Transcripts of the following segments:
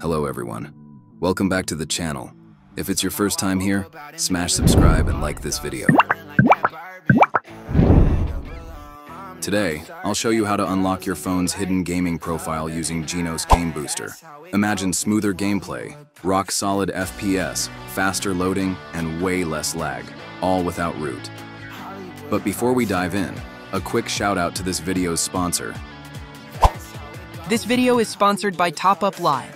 Hello everyone. Welcome back to the channel. If it's your first time here, smash subscribe and like this video. Today, I'll show you how to unlock your phone's hidden gaming profile using Genos Game Booster. Imagine smoother gameplay, rock-solid FPS, faster loading, and way less lag, all without root. But before we dive in, a quick shout-out to this video's sponsor. This video is sponsored by Top Up Live,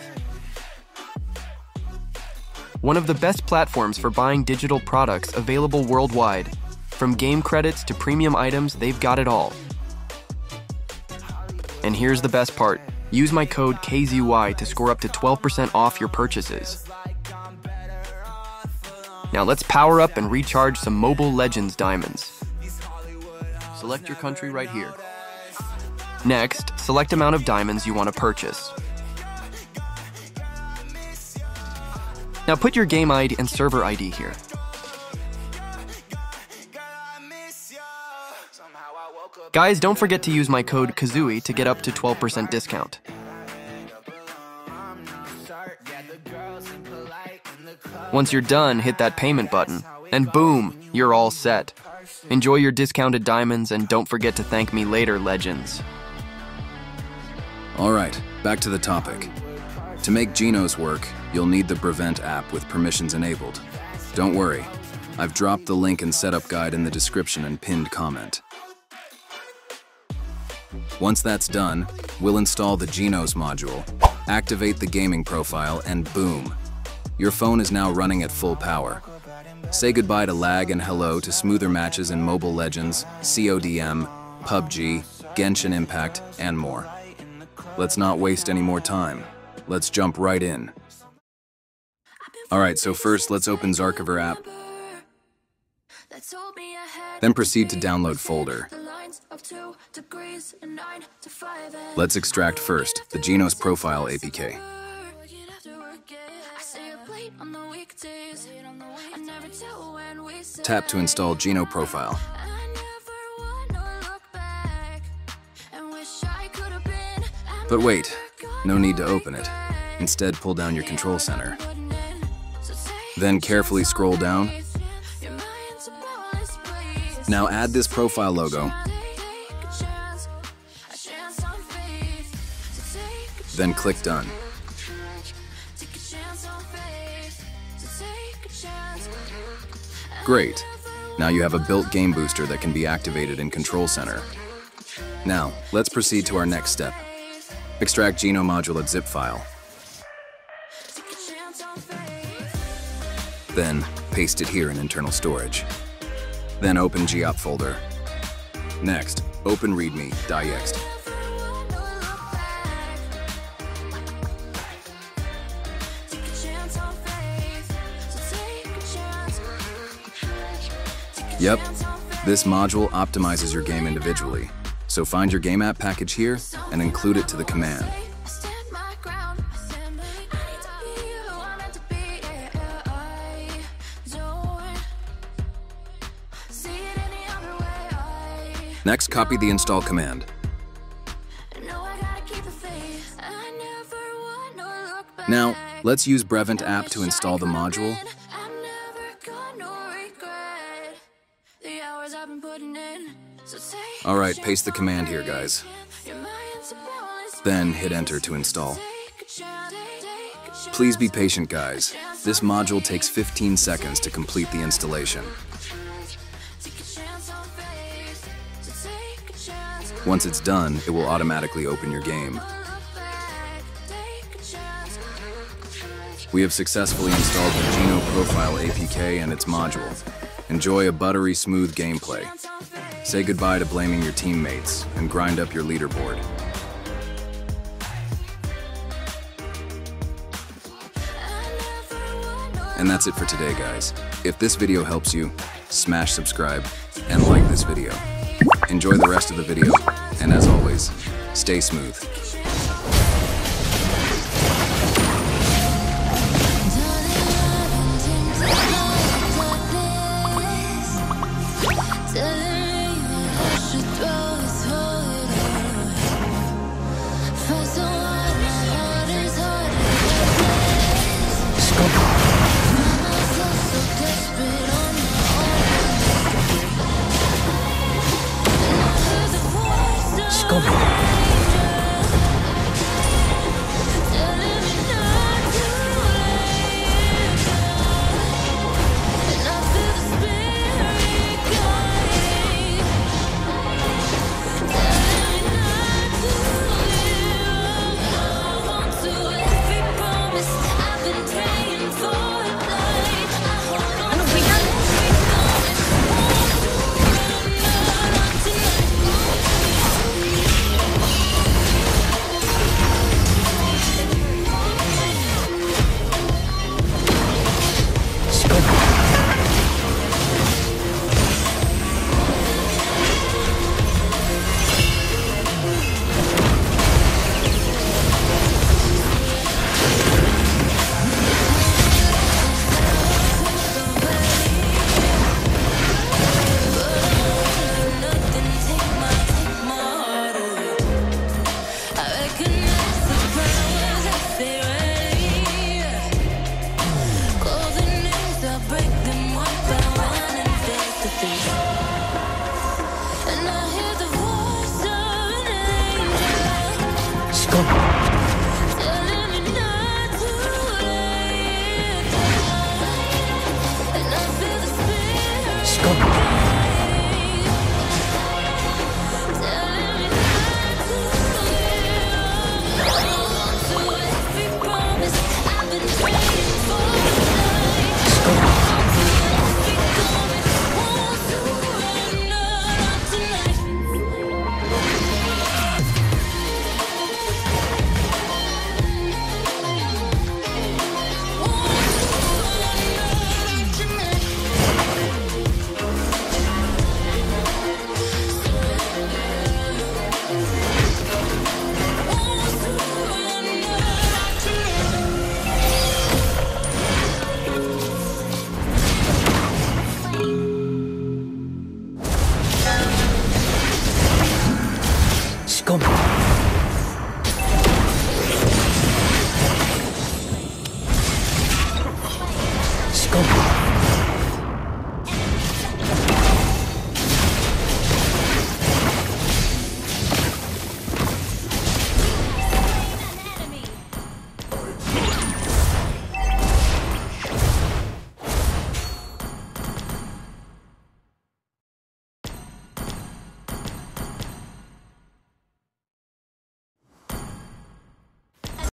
one of the best platforms for buying digital products available worldwide. From game credits to premium items, they've got it all. And here's the best part. Use my code KZY to score up to 12% off your purchases. Now let's power up and recharge some Mobile Legends diamonds. Select your country right here. Next, select amount of diamonds you want to purchase. Now put your game ID and server ID here. Guys, don't forget to use my code Kzui to get up to 12% discount. Once you're done, hit that payment button, and boom, you're all set. Enjoy your discounted diamonds, and don't forget to thank me later, legends. Alright, back to the topic. To make Genos work, you'll need the Brevent app with permissions enabled. Don't worry, I've dropped the link and setup guide in the description and pinned comment. Once that's done, we'll install the Genos module, activate the gaming profile, and boom! Your phone is now running at full power. Say goodbye to lag and hello to smoother matches in Mobile Legends, CODM, PUBG, Genshin Impact, and more. Let's not waste any more time. Let's jump right in. Alright, so first let's open Zarkiver app, then proceed to download folder. Let's extract first the Genos Profile APK. Tap to install Genos Profile. But wait, no need to open it. Instead, pull down your control center. Then carefully scroll down. Now add this profile logo. Then click Done. Great! Now you have a built game booster that can be activated in Control Center. Now, let's proceed to our next step. Extract GeenoModule at zip file. Then, paste it here in internal storage. Then open GOP folder. Next, open readme.ext. Yep, this module optimizes your game individually, so find your game app package here and include it to the command. Next, copy the install command. Now, let's use Brevent app to install the module. Alright, paste the command here, guys. Then hit enter to install. Please be patient, guys. This module takes 15 seconds to complete the installation. Once it's done, it will automatically open your game. We have successfully installed the Genos Profile APK and its module. Enjoy a buttery smooth gameplay. Say goodbye to blaming your teammates and grind up your leaderboard. And that's it for today, guys. If this video helps you, smash subscribe and like this video. Enjoy the rest of the video, and as always, stay smooth.